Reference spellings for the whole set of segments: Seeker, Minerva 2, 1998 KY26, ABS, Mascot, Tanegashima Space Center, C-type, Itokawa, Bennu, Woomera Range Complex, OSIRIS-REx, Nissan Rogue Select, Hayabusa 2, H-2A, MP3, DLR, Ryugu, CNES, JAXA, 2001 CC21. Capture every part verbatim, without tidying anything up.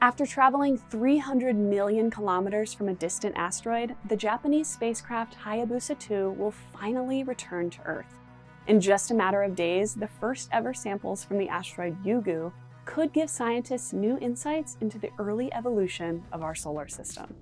After traveling three hundred million kilometers from a distant asteroid, the Japanese spacecraft Hayabusa two will finally return to Earth. In just a matter of days, the first ever samples from the asteroid Ryugu could give scientists new insights into the early evolution of our solar system.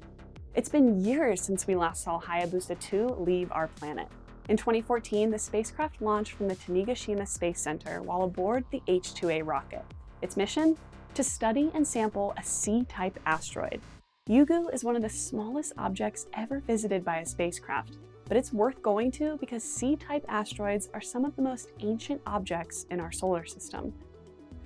It's been years since we last saw Hayabusa two leave our planet. In twenty fourteen, the spacecraft launched from the Tanegashima Space Center while aboard the H two A rocket. Its mission? To study and sample a C type asteroid. Ryugu is one of the smallest objects ever visited by a spacecraft, but it's worth going to because C type asteroids are some of the most ancient objects in our solar system.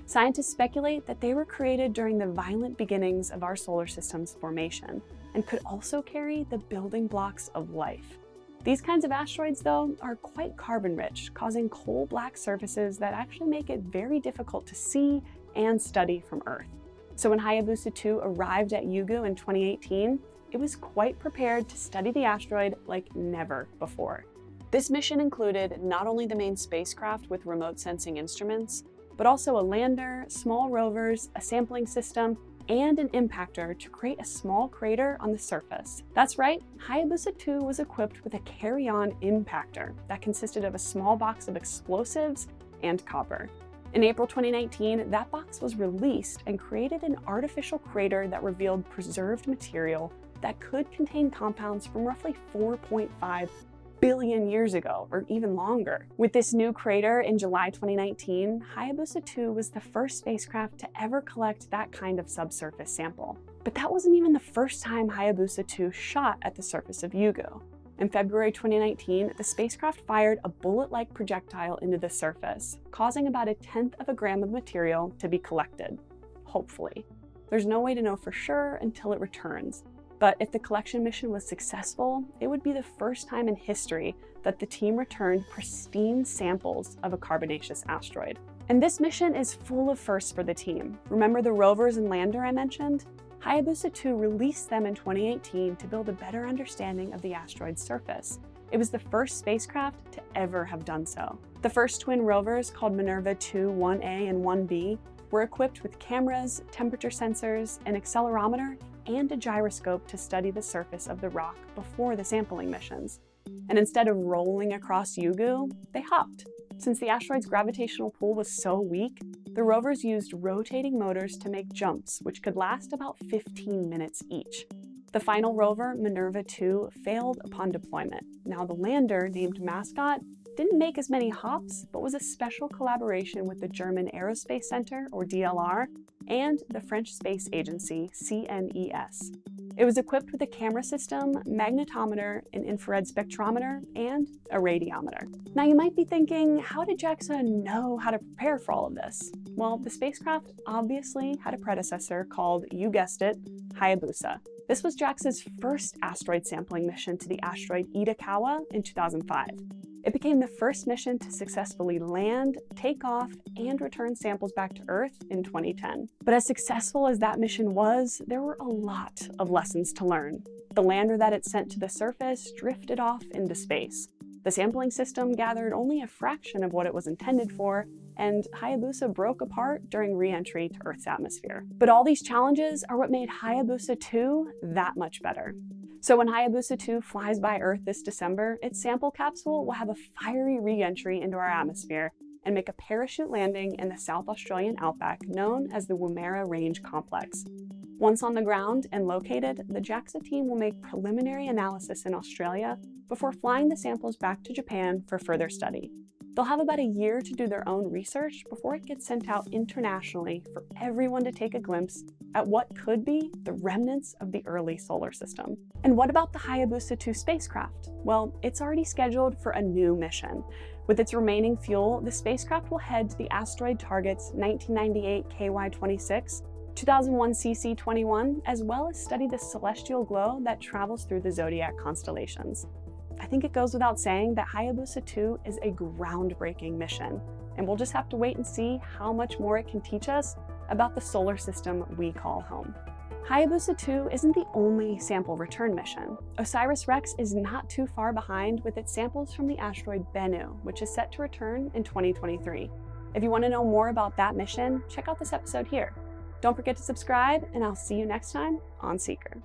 Scientists speculate that they were created during the violent beginnings of our solar system's formation, and could also carry the building blocks of life. These kinds of asteroids, though, are quite carbon-rich, causing coal-black surfaces that actually make it very difficult to see and study from Earth. So when Hayabusa two arrived at Ryugu in twenty eighteen, it was quite prepared to study the asteroid like never before. This mission included not only the main spacecraft with remote sensing instruments, but also a lander, small rovers, a sampling system, and an impactor to create a small crater on the surface. That's right, Hayabusa two was equipped with a carry-on impactor that consisted of a small box of explosives and copper. In April twenty nineteen, that box was released and created an artificial crater that revealed preserved material that could contain compounds from roughly four point five billion years ago, or even longer. With this new crater in July twenty nineteen, Hayabusa two was the first spacecraft to ever collect that kind of subsurface sample. But that wasn't even the first time Hayabusa two shot at the surface of Ryugu. In February twenty nineteen, the spacecraft fired a bullet-like projectile into the surface, causing about a tenth of a gram of material to be collected, hopefully. There's no way to know for sure until it returns. But if the collection mission was successful, it would be the first time in history that the team returned pristine samples of a carbonaceous asteroid. And this mission is full of firsts for the team. Remember the rovers and lander I mentioned? Hayabusa two released them in twenty eighteen to build a better understanding of the asteroid's surface. It was the first spacecraft to ever have done so. The first twin rovers, called Minerva two, one A and one B, were equipped with cameras, temperature sensors, an accelerometer, and a gyroscope to study the surface of the rock before the sampling missions. And instead of rolling across Ryugu, they hopped. Since the asteroid's gravitational pull was so weak, the rovers used rotating motors to make jumps, which could last about fifteen minutes each. The final rover, Minerva two, failed upon deployment. Now the lander, named Mascot, didn't make as many hops, but was a special collaboration with the German Aerospace Center, or D L R, and the French space agency, C N E S. It was equipped with a camera system, magnetometer, an infrared spectrometer, and a radiometer. Now you might be thinking, how did JAXA know how to prepare for all of this? Well, the spacecraft obviously had a predecessor called, you guessed it, Hayabusa. This was JAXA's first asteroid sampling mission to the asteroid Itokawa in two thousand five. It became the first mission to successfully land, take off, and return samples back to Earth in twenty ten. But as successful as that mission was, there were a lot of lessons to learn. The lander that it sent to the surface drifted off into space. The sampling system gathered only a fraction of what it was intended for, and Hayabusa broke apart during re-entry to Earth's atmosphere. But all these challenges are what made Hayabusa two that much better. So when Hayabusa two flies by Earth this December, its sample capsule will have a fiery re-entry into our atmosphere and make a parachute landing in the South Australian outback known as the Woomera Range Complex. Once on the ground and located, the JAXA team will make preliminary analysis in Australia before flying the samples back to Japan for further study. They'll have about a year to do their own research before it gets sent out internationally for everyone to take a glimpse at what could be the remnants of the early solar system. And what about the Hayabusa two spacecraft? Well, it's already scheduled for a new mission. With its remaining fuel, the spacecraft will head to the asteroid targets nineteen ninety-eight K Y twenty-six, two thousand one C C twenty-one, as well as study the celestial glow that travels through the zodiac constellations. I think it goes without saying that Hayabusa two is a groundbreaking mission, and we'll just have to wait and see how much more it can teach us about the solar system we call home. Hayabusa two isn't the only sample return mission. OSIRIS-REx is not too far behind with its samples from the asteroid Bennu, which is set to return in twenty twenty-three. If you want to know more about that mission, check out this episode here. Don't forget to subscribe, and I'll see you next time on Seeker.